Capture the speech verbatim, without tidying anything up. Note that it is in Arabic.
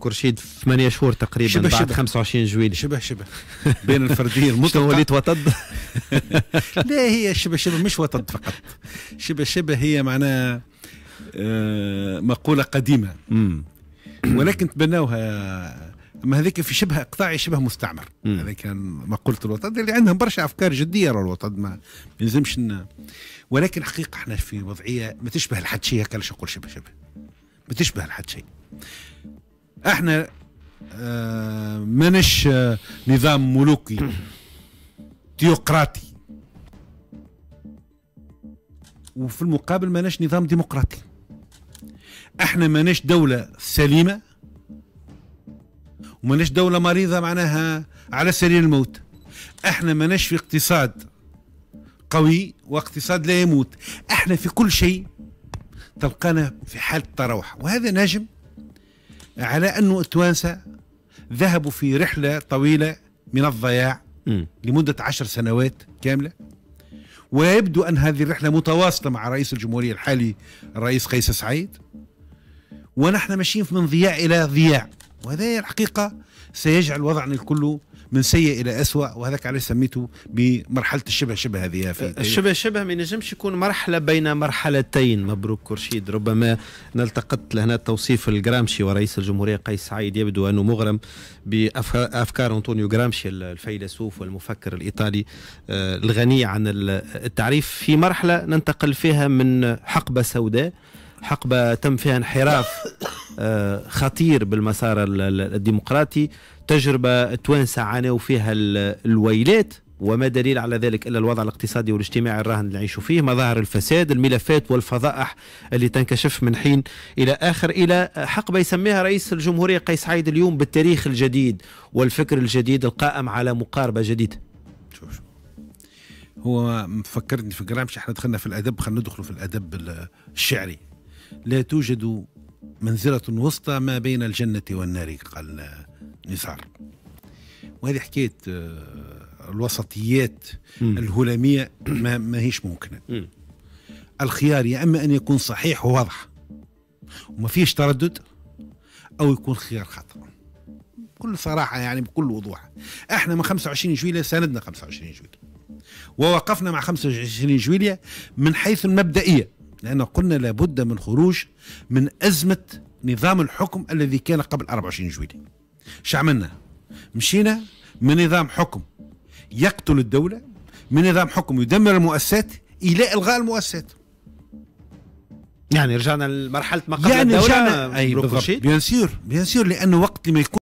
كورشيد في ثمانية شهور تقريبا شبه بعد شبه. خمسة وعشرين جويلية شبه شبه بين الفردية المطلقة وليت وطد لا هي شبه شبه مش وطد فقط، شبه شبه هي معناها آه مقولة قديمة مم. ولكن تبنوها، اما هذيك في شبه اقطاعي شبه مستعمر، هذا كان مقولة الوطد اللي عندهم برشا افكار جدية راه الوطد ما يلزمش إن... ولكن حقيقة احنا في وضعية ما تشبه لحد شيء، هكا علاش نقول شبه شبه ما تشبه لحد شيء. احنا آه ماناش آه نظام ملوكي تيوقراطي، وفي المقابل ماناش نظام ديمقراطي، احنا ماناش دولة سليمة وماناش دولة مريضة معناها على سرير الموت، احنا ماناش في اقتصاد قوي واقتصاد لا يموت، احنا في كل شيء تلقانا في حالة تراوح. وهذا نجم على أنه التوانسة ذهبوا في رحلة طويلة من الضياع م. لمدة عشر سنوات كاملة، ويبدو أن هذه الرحلة متواصلة مع رئيس الجمهورية الحالي الرئيس قيس سعيد، ونحن ماشيين من ضياع إلى ضياع، وهذا الحقيقة سيجعل وضعنا الكل من سيء إلى أسوأ. وهذاك علاش سميته بمرحلة الشبه شبه هذه. الشبه شبه ما ينجمش يكون مرحلة بين مرحلتين. مبروك كورشيد، ربما نلتقط لهنا توصيف الغرامشي ورئيس الجمهورية قيس سعيد، يبدو أنه مغرم بأفكار أنطونيو غرامشي الفيلسوف والمفكر الإيطالي الغني عن التعريف، في مرحلة ننتقل فيها من حقبة سوداء، حقبة تم فيها انحراف خطير بالمسار الديمقراطي، تجربة توانسة عانوا فيها الويلات، وما دليل على ذلك إلا الوضع الاقتصادي والاجتماعي الراهن اللي نعيشوا فيه، مظاهر الفساد، الملفات والفضائح اللي تنكشف من حين إلى آخر، إلى حقبة يسميها رئيس الجمهورية قيس سعيد اليوم بالتاريخ الجديد والفكر الجديد القائم على مقاربة جديدة. شوف شوف هو فكرتني في غرامشي، احنا دخلنا في الأدب، خلينا ندخلوا في الأدب الشعري. لا توجد منزلة وسطى ما بين الجنة والنار، قال نزار. وهذه حكاية الوسطيات م. الهلامية ما, ما هيش ممكنة. م. الخيار يا أما أن يكون صحيح وواضح وما فيش تردد، أو يكون خيار خطأ بكل صراحة، يعني بكل وضوح. احنا من خمسة وعشرين جويلية ساندنا خمسة وعشرين جويلية، ووقفنا مع خمسة وعشرين جويلية من حيث المبدئية، لأن قلنا لابد من خروج من أزمة نظام الحكم الذي كان قبل أربعة وعشرين جويلية. شعملنا مشينا من نظام حكم يقتل الدولة، من نظام حكم يدمر المؤسسات، إلى إلغاء المؤسسات. يعني رجعنا لمرحلة ما قبل يعني الدولة. يعني رجعنا بيان سور بيان سور، لأنه وقت لما يكون